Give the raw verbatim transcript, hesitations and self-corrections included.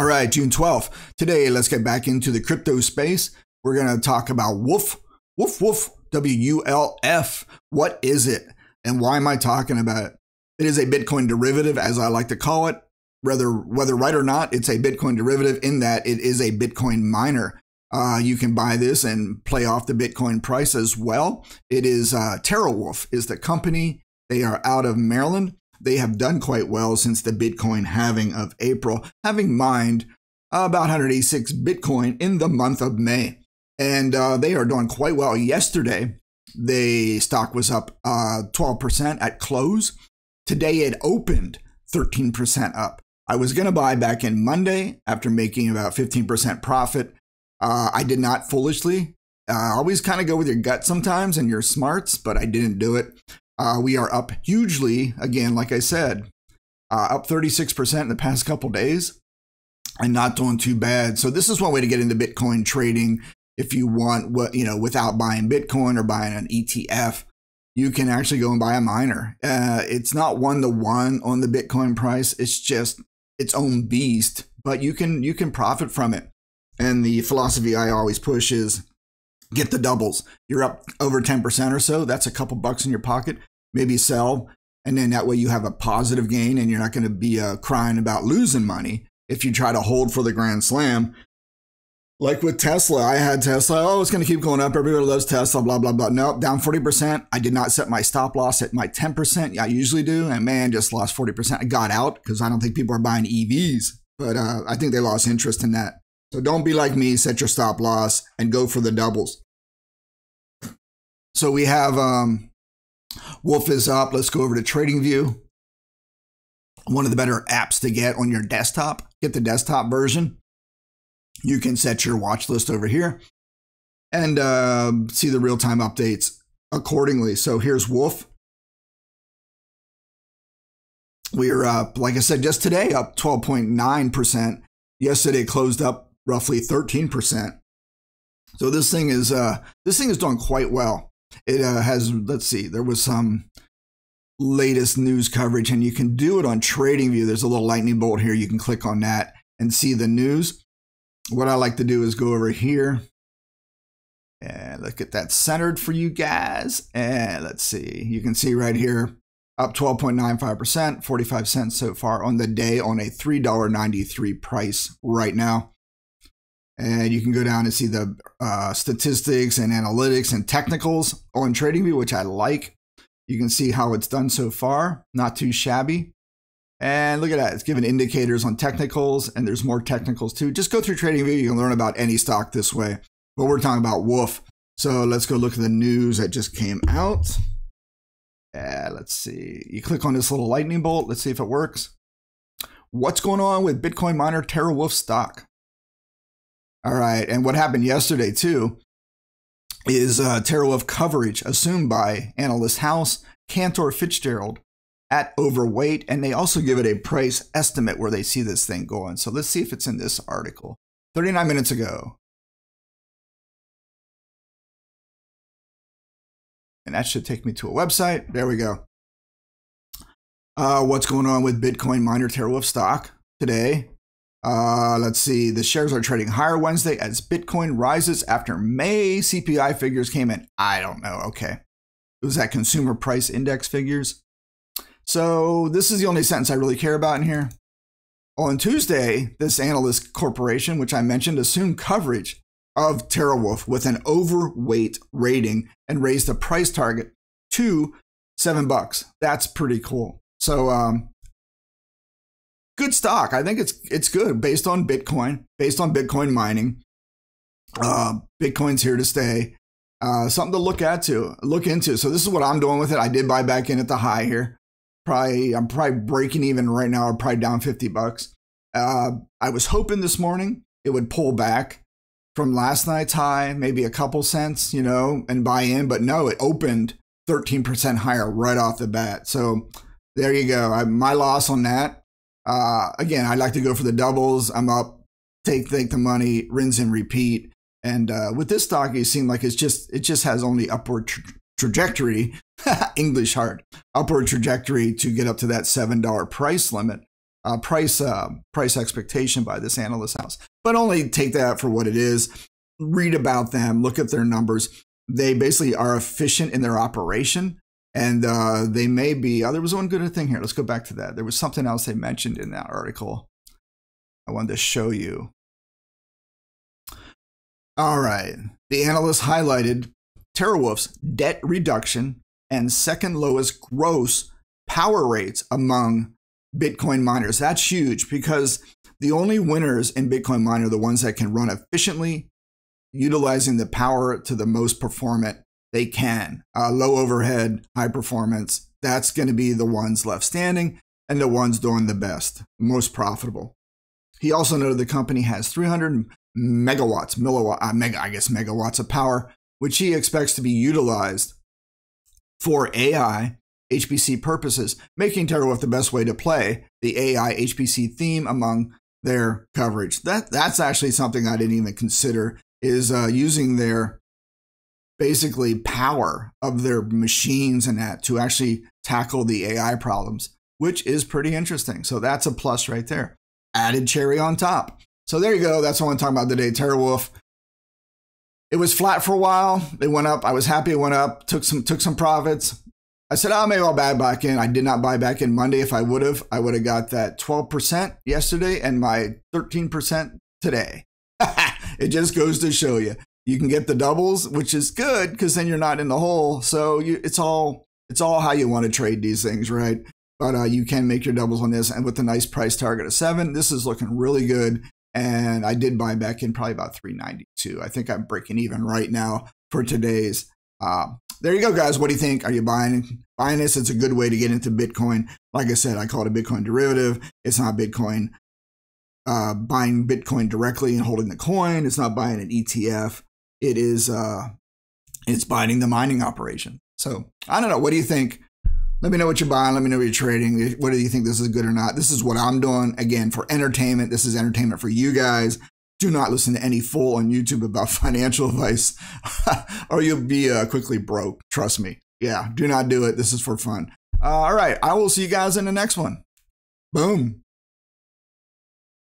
All right, June twelfth. Today, let's get back into the crypto space. We're going to talk about Wulf, Wulf, Wulf, W U L F. What is it? And why am I talking about it? It is a Bitcoin derivative, as I like to call it. Whether, whether right or not, it's a Bitcoin derivative in that it is a Bitcoin miner. Uh, you can buy this and play off the Bitcoin price as well. It is uh, TeraWulf is the company. They are out of Maryland. They have done quite well since the Bitcoin halving of April, having mined about one hundred eighty-six Bitcoin in the month of May. And uh, they are doing quite well. Yesterday, the stock was up uh, twelve percent at close. Today, it opened thirteen percent up. I was going to buy back in Monday after making about fifteen percent profit. Uh, I did not foolishly. Uh, always kind of go with your gut sometimes and your smarts, but I didn't do it. Uh, we are up hugely, again, like I said, uh, up thirty-six percent in the past couple days and not doing too bad. So this is one way to get into Bitcoin trading. If you want, what you know, without buying Bitcoin or buying an E T F, you can actually go and buy a miner. Uh, it's not one-to-one on the Bitcoin price. It's just its own beast, but you can, you can profit from it. And the philosophy I always push is get the doubles. You're up over ten percent or so. That's a couple bucks in your pocket. Maybe sell. And then that way you have a positive gain and you're not going to be uh, crying about losing money if you try to hold for the grand slam. Like with Tesla, I had Tesla. Oh, it's going to keep going up. Everybody loves Tesla, blah, blah, blah. Nope, down forty percent. I did not set my stop loss at my ten percent. I usually do. And man, just lost forty percent. I got out because I don't think people are buying E Vs, but uh, I think they lost interest in that. So don't be like me, set your stop loss and go for the doubles. So we have um, Wulf is up. Let's go over to TradingView. One of the better apps to get on your desktop. Get the desktop version. You can set your watch list over here and uh, see the real-time updates accordingly. So here's Wulf. We are up, like I said, just today, up twelve point nine percent. Yesterday closed up roughly thirteen percent. So this thing is uh this thing is doing quite well. It uh, has, let's see, there was some latest news coverage and you can do it on TradingView. There's a little lightning bolt here. You can click on that and see the news. What I like to do is go over here and let's get that centered for you guys. And let's see, you can see right here up twelve point nine five percent, forty-five cents so far on the day on a three ninety-three price right now. And you can go down and see the uh, statistics and analytics and technicals on TradingView, which I like. You can see how it's done so far, not too shabby. And look at that, it's giving indicators on technicals and there's more technicals too. Just go through TradingView, you can learn about any stock this way. But we're talking about Wulf. So let's go look at the news that just came out. Uh, let's see, you click on this little lightning bolt. Let's see if it works. What's going on with Bitcoin miner TeraWulf stock? All right. And what happened yesterday too is uh, TeraWulf coverage assumed by analyst house Cantor Fitzgerald at overweight. And they also give it a price estimate where they see this thing going. So let's see if it's in this article thirty-nine minutes ago. And that should take me to a website. There we go. Uh, what's going on with Bitcoin miner TeraWulf stock today? Uh, let's see. The shares are trading higher Wednesday as Bitcoin rises after May C P I figures came in. I don't know. Okay. It was that consumer price index figures. So this is the only sentence I really care about in here. On Tuesday, this analyst corporation, which I mentioned, assumed coverage of TeraWulf with an overweight rating and raised the price target to seven bucks. That's pretty cool. So um, good stock. I think it's it's good based on Bitcoin, based on Bitcoin mining. Uh, Bitcoin's here to stay. Uh, something to look at to look into. So this is what I'm doing with it. I did buy back in at the high here. Probably I'm probably breaking even right now. I'm probably down fifty bucks. Uh, I was hoping this morning it would pull back from last night's high, maybe a couple cents, you know, and buy in. But no, it opened thirteen percent higher right off the bat. So there you go. I, my loss on that. Uh, again, I like to go for the doubles. I'm up, take, take the money, rinse and repeat. And uh, with this stock, it seemed like it's just, it just has only upward tra trajectory, English hard, upward trajectory to get up to that seven dollar price limit. uh, price uh, price expectation by this analyst house. But only take that for what it is. Read about them, look at their numbers. They basically are efficient in their operation, and uh, they may be. Oh, there was one good thing here. Let's go back to that. There was something else they mentioned in that article I wanted to show you. All right. The analyst highlighted TeraWulf's debt reduction and second lowest gross power rates among Bitcoin miners. That's huge, because the only winners in Bitcoin mining are the ones that can run efficiently, utilizing the power to the most performant they can. Uh, low overhead, high performance. That's going to be the ones left standing and the ones doing the best, most profitable. He also noted the company has three hundred megawatts, milliwatt, uh, mega, I guess megawatts of power, which he expects to be utilized for A I, H P C purposes, making TeraWulf the best way to play the A I, H P C theme among their coverage. That, that's actually something I didn't even consider, is uh, using their basically power of their machines and that to actually tackle the A I problems, which is pretty interesting. So that's a plus right there. Added cherry on top. So there you go. That's what I'm talking about today. TeraWulf. It was flat for a while. It went up. I was happy it went up. Took some took some profits. I said, oh, maybe I'll buy back in. I did not buy back in Monday. If I would have, I would have got that twelve percent yesterday and my thirteen percent today. It just goes to show you. You can get the doubles, which is good, because then you're not in the hole. So you, it's all it's all how you want to trade these things, right? But uh, you can make your doubles on this, and with a nice price target of seven, this is looking really good. And I did buy back in probably about three ninety-two. I think I'm breaking even right now for today's. Uh, there you go, guys. What do you think? Are you buying buying this? It's a good way to get into Bitcoin. Like I said, I call it a Bitcoin derivative. It's not Bitcoin uh, buying Bitcoin directly and holding the coin. It's not buying an E T F. It is uh, it's buying the mining operation. So I don't know. What do you think? Let me know what you're buying. Let me know what you're trading. Whether you think this is good or not. This is what I'm doing. Again, for entertainment. This is entertainment for you guys. Do not listen to any fool on YouTube about financial advice or you'll be uh, quickly broke. Trust me. Yeah, do not do it. This is for fun. Uh, all right. I will see you guys in the next one. Boom.